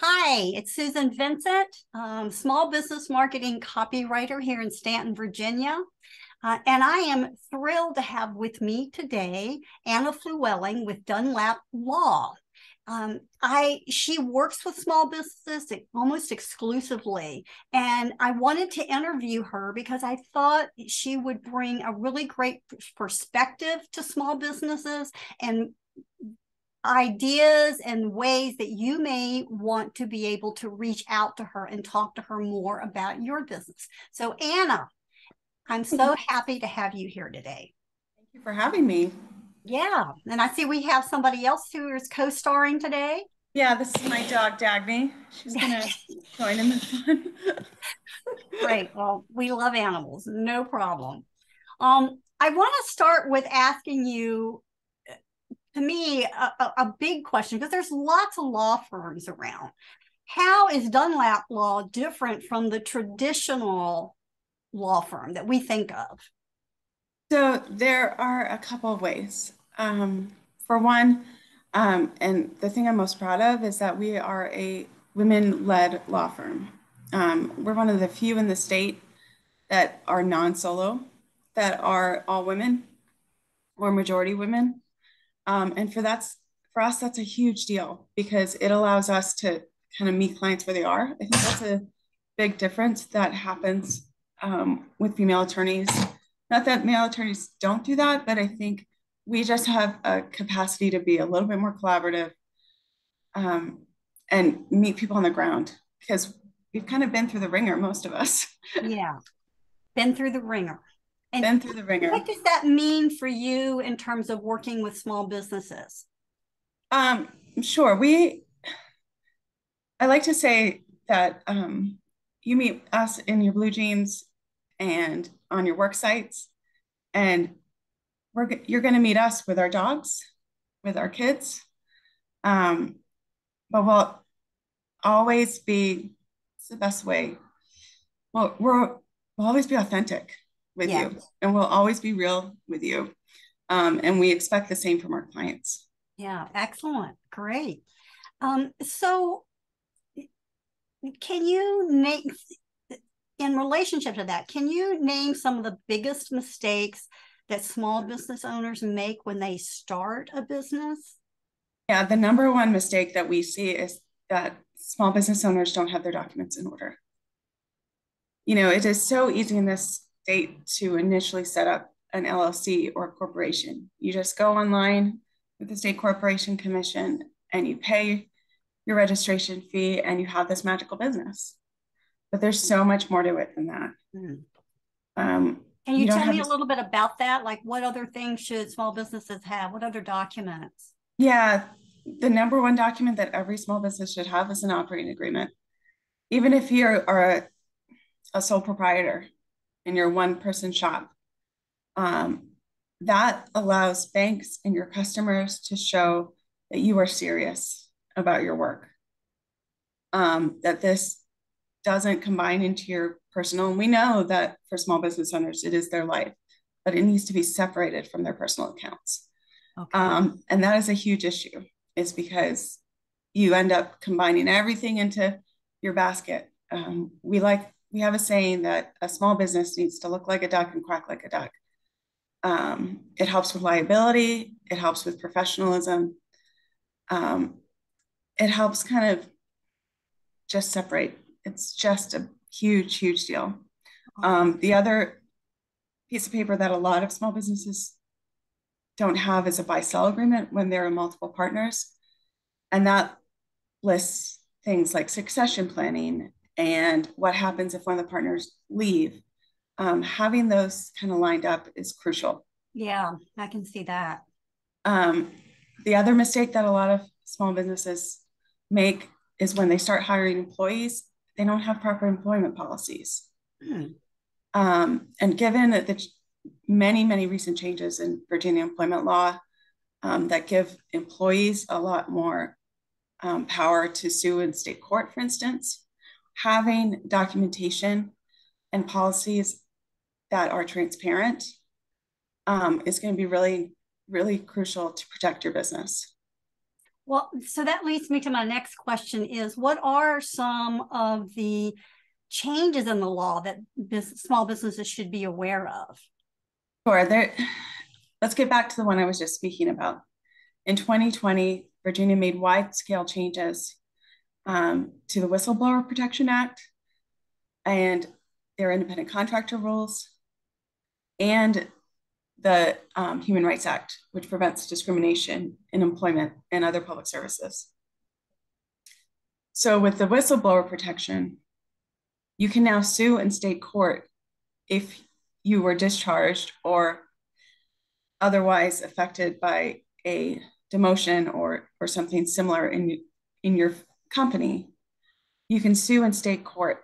Hi, it's Susan Vincent, small business marketing copywriter here in Stanton, Virginia. And I am thrilled to have with me today Anna Flewelling with Dunlap Law. She works with small businesses almost exclusively, and I wanted to interview her because I thought she would bring a really great perspective to small businesses and ideas and ways that you may want to be able to reach out to her and talk to her more about your business. So Anna, I'm so happy to have you here today. Thank you for having me. Yeah, and I see we have somebody else who is co-starring today. Yeah, this is my dog, Dagny. She's going to join in this one. Great. Well, we love animals. No problem. I want to start with asking you, to me, a big question, because there's lots of law firms around. How is Dunlap Law different from the traditional law firm that we think of? So there are a couple of ways. For one, and the thing I'm most proud of is that we are a women-led law firm. We're one of the few in the state that are non-solo, that are all women or majority women. And for us, that's a huge deal because it allows us to kind of meet clients where they are. I think that's a big difference that happens with female attorneys. Not that male attorneys don't do that, but I think we just have a capacity to be a little bit more collaborative and meet people on the ground because we've kind of been through the ringer, most of us. Yeah, been through the ringer. And through the ringer. What does that mean for you in terms of working with small businesses? Sure. I like to say that you meet us in your blue jeans and on your work sites, and you're going to meet us with our dogs, with our kids, but we'll always be, it's the best way. Well, we'll always be authentic with you, and we'll always be real with you. And we expect the same from our clients. Yeah, excellent. Great. So can you make, in relationship to that, can you name some of the biggest mistakes that small business owners make when they start a business? Yeah, the number one mistake that we see is that small business owners don't have their documents in order. You know, it is so easy in this state to initially set up an LLC or a corporation. You just go online with the State Corporation Commission and you pay your registration fee and you have this magical business. But there's so much more to it than that. Can you tell me a little bit about that? Like, what other things should small businesses have? What other documents? Yeah, the number one document that every small business should have is an operating agreement. Even if you are a sole proprietor in your one-person shop, that allows banks and your customers to show that you are serious about your work, that this doesn't combine into your personal. And we know that for small business owners, it is their life, but it needs to be separated from their personal accounts. Okay. And that is a huge issue, is because you end up combining everything into your basket. We have a saying that a small business needs to look like a duck and quack like a duck. It helps with liability. It helps with professionalism. It helps kind of just separate. It's just a huge, huge deal. The other piece of paper that a lot of small businesses don't have is a buy-sell agreement when there are multiple partners. And that lists things like succession planning and what happens if one of the partners leave. Having those kind of lined up is crucial. Yeah, I can see that. The other mistake that a lot of small businesses make is when they start hiring employees, they don't have proper employment policies. And given the many, many recent changes in Virginia employment law that give employees a lot more power to sue in state court, for instance, having documentation and policies that are transparent is going to be really, really crucial to protect your business. Well, so that leads me to my next question is, what are some of the changes in the law that small businesses should be aware of? Sure. Let's get back to the one I was just speaking about. In 2020, Virginia made wide-scale changes to the Whistleblower Protection Act and their independent contractor rules, and the Human Rights Act, which prevents discrimination in employment and other public services. So with the whistleblower protection, you can now sue in state court if you were discharged or otherwise affected by a demotion or something similar in your company. You can sue in state court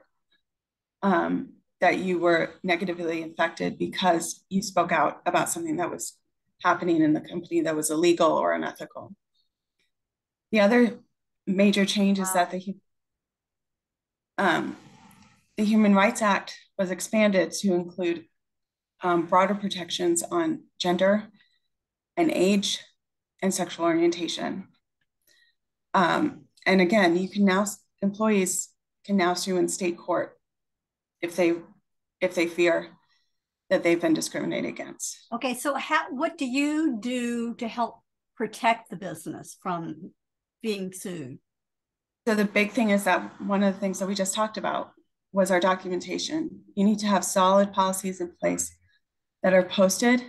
that you were negatively affected because you spoke out about something that was happening in the company that was illegal or unethical. The other major change is that the Human Rights Act was expanded to include broader protections on gender and age and sexual orientation. And again, employees can now sue in state court if they fear that they've been discriminated against. Okay, so what do you do to help protect the business from being sued? So the big thing is that one of the things that we just talked about was our documentation. You need to have solid policies in place that are posted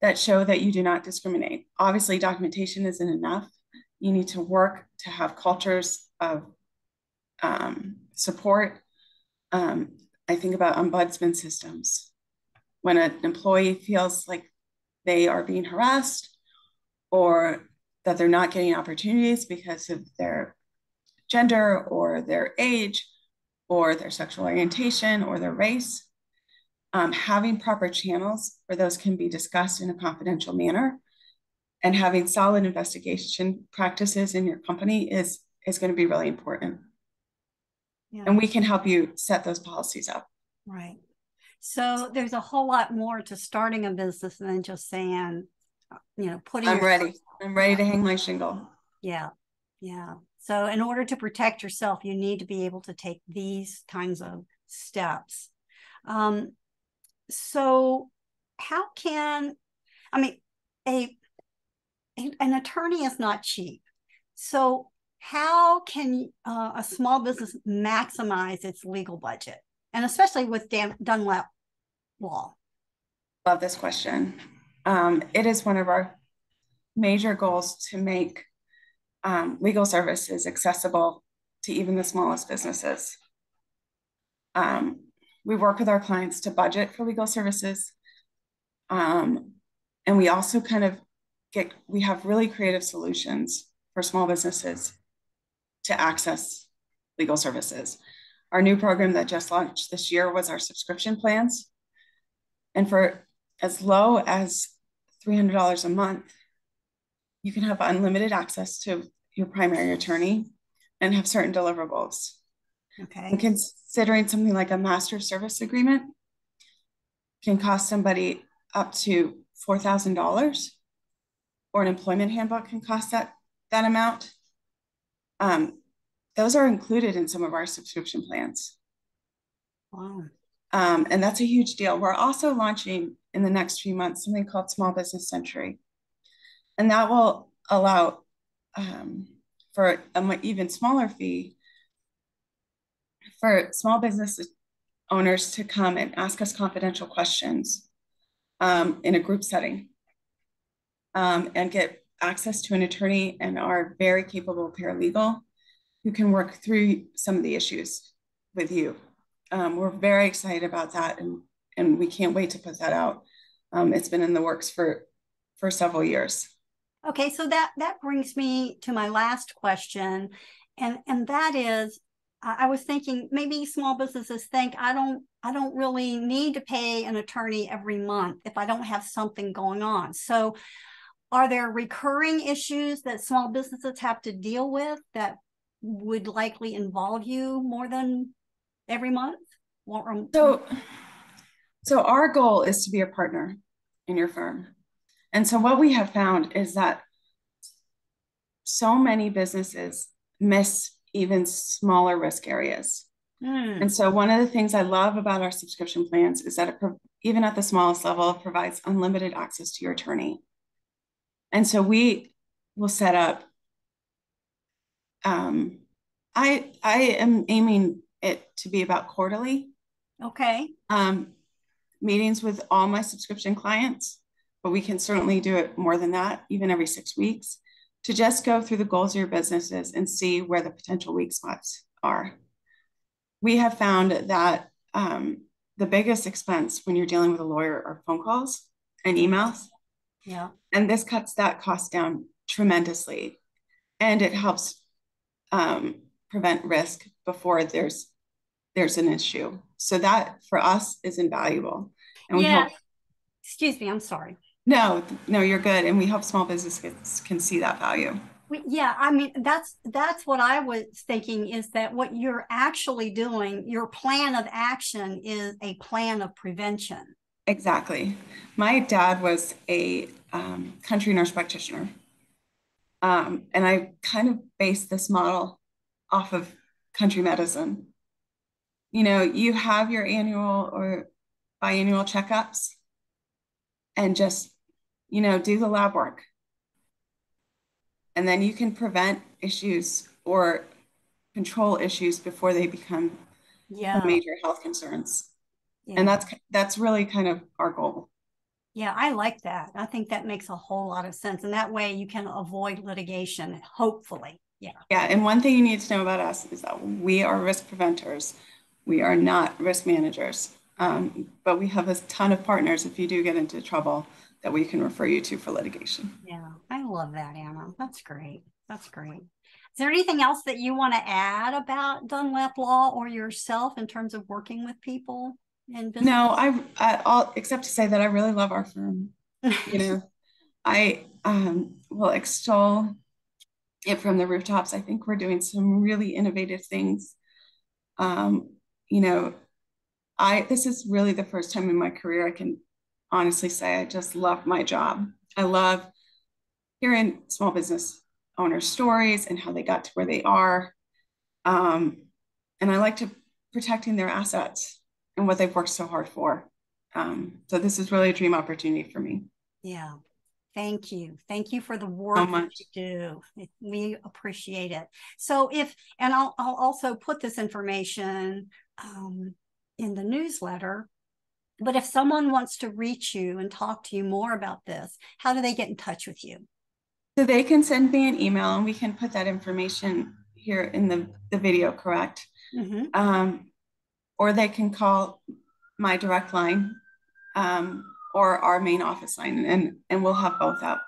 that show that you do not discriminate. Obviously, documentation isn't enough. You need to work to have cultures of support. I think about ombudsman systems. When an employee feels like they are being harassed or that they're not getting opportunities because of their gender or their age or their sexual orientation or their race, having proper channels where those can be discussed in a confidential manner and having solid investigation practices in your company is going to be really important. Yeah. And we can help you set those policies up. Right. So there's a whole lot more to starting a business than just saying, you know, I'm ready to hang my shingle. Yeah. Yeah. So in order to protect yourself, you need to be able to take these kinds of steps. So how can, I mean, an attorney is not cheap. So how can a small business maximize its legal budget, and especially with Dunlap Law? Love this question. It is one of our major goals to make legal services accessible to even the smallest businesses. We work with our clients to budget for legal services, and we also we have really creative solutions for small businesses to access legal services. Our new program that just launched this year was our subscription plans. And for as low as $300 a month, you can have unlimited access to your primary attorney and have certain deliverables. Okay. And considering something like a master service agreement can cost somebody up to $4,000, or an employment handbook can cost that amount. Those are included in some of our subscription plans. Wow. And that's a huge deal. We're also launching in the next few months something called Small Business Century. And that will allow for an even smaller fee for small business owners to come and ask us confidential questions in a group setting and get access to an attorney and our very capable paralegal who can work through some of the issues with you. We're very excited about that, and we can't wait to put that out. It's been in the works for several years. Okay, so that brings me to my last question, and that is, I was thinking maybe small businesses think, I don't really need to pay an attorney every month if I don't have something going on. So are there recurring issues that small businesses have to deal with that would likely involve you more than every month? So our goal is to be a partner in your firm. And so what we have found is that so many businesses miss even smaller risk areas. And so one of the things I love about our subscription plans is that it, even at the smallest level, provides unlimited access to your attorney. And so we will set up, I am aiming it to be about quarterly. Okay. Meetings with all my subscription clients, but we can certainly do it more than that, even every 6 weeks, to just go through the goals of your businesses and see where the potential weak spots are. We have found that the biggest expense when you're dealing with a lawyer are phone calls and emails. Yeah. And this cuts that cost down tremendously. And it helps prevent risk before there's an issue. So that for us is invaluable. And we hope, excuse me, I'm sorry. No, you're good. And we hope small businesses can see that value. Yeah, I mean, that's what I was thinking, is that what you're actually doing, your plan of action is a plan of prevention. Exactly. My dad was a country nurse practitioner. And I kind of based this model off of country medicine. You know, you have your annual or biannual checkups and just, you know, do the lab work. And then you can prevent issues or control issues before they become major health concerns. Yeah. And that's really kind of our goal. Yeah, I like that. I think that makes a whole lot of sense. And that way you can avoid litigation, hopefully. Yeah. Yeah. And one thing you need to know about us is that we are risk preventers. We are not risk managers. But we have a ton of partners if you do get into trouble that we can refer you to for litigation. Yeah, I love that, Anna. That's great. That's great. Is there anything else that you want to add about Dunlap Law or yourself in terms of working with people in business? No, I'll except to say that I really love our firm. You know, I will extol it from the rooftops. I think we're doing some really innovative things. You know, this is really the first time in my career I can honestly say I just love my job. I love hearing small business owner stories and how they got to where they are. And I like to protecting their assets and what they've worked so hard for. So this is really a dream opportunity for me. Yeah. Thank you. Thank you for the work that you do. We appreciate it. So I'll also put this information in the newsletter. But if someone wants to reach you and talk to you more about this, how do they get in touch with you? So they can send me an email, and we can put that information here in the video, correct? Mm-hmm. Or they can call my direct line or our main office line, and we'll have both up.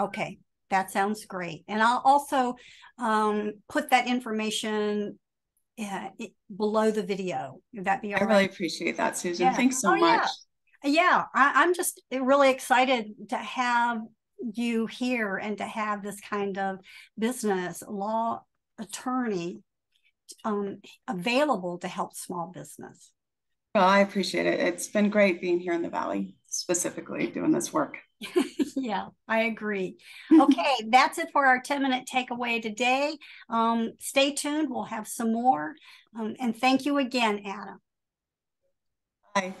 Okay, that sounds great. And I'll also put that information below the video. Would that be all right? I really appreciate that, Susan. Yeah. Thanks so much. Yeah, I'm just really excited to have you here and to have this kind of business law attorney available to help small business. Well, I appreciate it. It's been great being here in the Valley, specifically doing this work. Yeah, I agree. Okay, that's it for our 10-minute takeaway today. Stay tuned. We'll have some more. And thank you again, Anna. Bye.